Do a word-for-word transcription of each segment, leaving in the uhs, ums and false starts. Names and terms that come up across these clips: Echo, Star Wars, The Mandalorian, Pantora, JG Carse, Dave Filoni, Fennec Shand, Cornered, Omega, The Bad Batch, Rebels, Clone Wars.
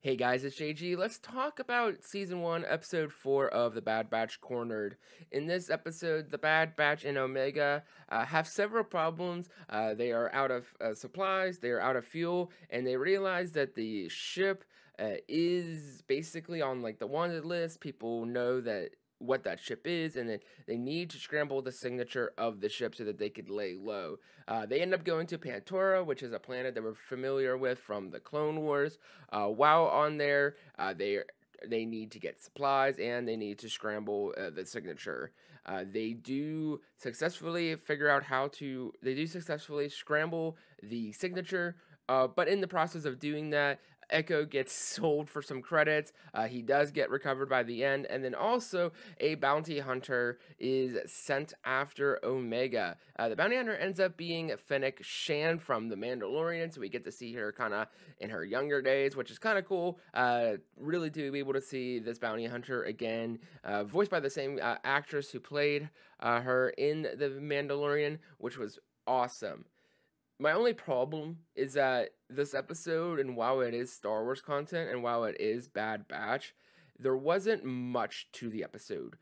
Hey guys, it's J G. Let's talk about Season one, Episode four of The Bad Batch, Cornered. In this episode, The Bad Batch and Omega uh, have several problems. Uh, they are out of uh, supplies, they are out of fuel, and they realize that the ship uh, is basically on like the wanted list. People know that what that ship is, and then they need to scramble the signature of the ship so that they could lay low. Uh, they end up going to Pantora, which is a planet that we're familiar with from the Clone Wars. Uh, while on there, uh, they they need to get supplies, and they need to scramble uh, the signature. Uh, they do successfully figure out how to, they do successfully scramble the signature, uh, but in the process of doing that, Echo gets sold for some credits. Uh, he does get recovered by the end, and then also a bounty hunter is sent after Omega. Uh, the bounty hunter ends up being Fennec Shand from The Mandalorian, so we get to see her kind of in her younger days, which is kind of cool. Uh, really to be able to see this bounty hunter again, uh, voiced by the same uh, actress who played uh, her in The Mandalorian, which was awesome. My only problem is that this episode, and while it is Star Wars content, and while it is Bad Batch, there wasn't much to the episode.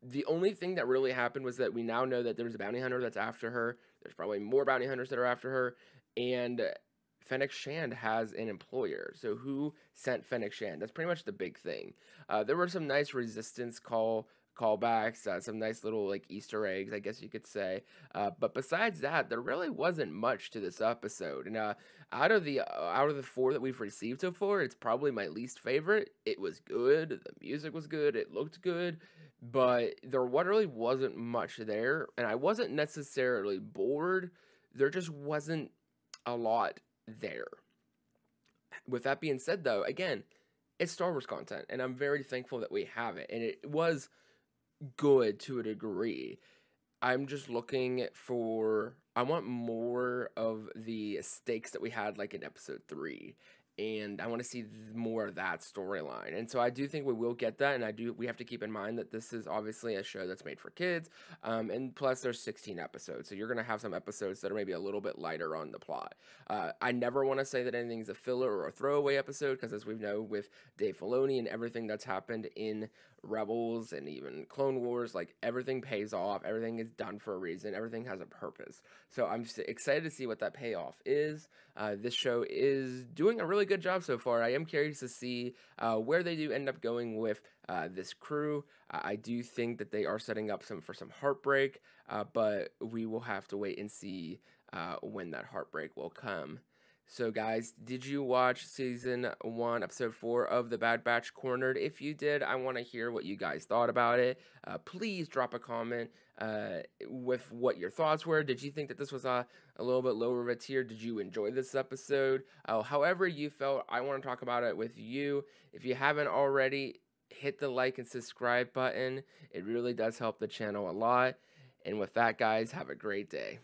The only thing that really happened was that we now know that there's a bounty hunter that's after her. There's probably more bounty hunters that are after her, and Fennec Shand has an employer. So who sent Fennec Shand? That's pretty much the big thing. Uh, there were some nice resistance call callbacks, uh, some nice little like Easter eggs, I guess you could say. Uh, but besides that, there really wasn't much to this episode. And uh, out of the uh, out of the four that we've received so far, it's probably my least favorite. It was good. The music was good. It looked good, but there really wasn't much there. And I wasn't necessarily bored. There just wasn't a lot there. With that being said, though, again, it's Star Wars content, and I'm very thankful that we have it. And it was good to a degree. I'm just looking for, I want more of the stakes that we had like in episode three, and I want to see more of that storyline. And so I do think we will get that, and I do, we have to keep in mind that this is obviously a show that's made for kids, um, and plus there's sixteen episodes, so you're going to have some episodes that are maybe a little bit lighter on the plot. Uh, I never want to say that anything's a filler or a throwaway episode, because as we know with Dave Filoni and everything that's happened in Rebels and even Clone Wars, like everything pays off, everything is done for a reason, everything has a purpose. So I'm excited to see what that payoff is. Uh, this show is doing a really good job so far. I am curious to see uh, where they do end up going with uh, this crew. Uh, I do think that they are setting up some for some heartbreak, uh, but we will have to wait and see uh, when that heartbreak will come. So guys, did you watch Season one, Episode four of The Bad Batch Cornered? If you did, I want to hear what you guys thought about it. Uh, please drop a comment uh, with what your thoughts were. Did you think that this was a, a little bit lower of a tier? Did you enjoy this episode? Uh, however you felt, I want to talk about it with you. If you haven't already, hit the like and subscribe button. It really does help the channel a lot. And with that, guys, have a great day.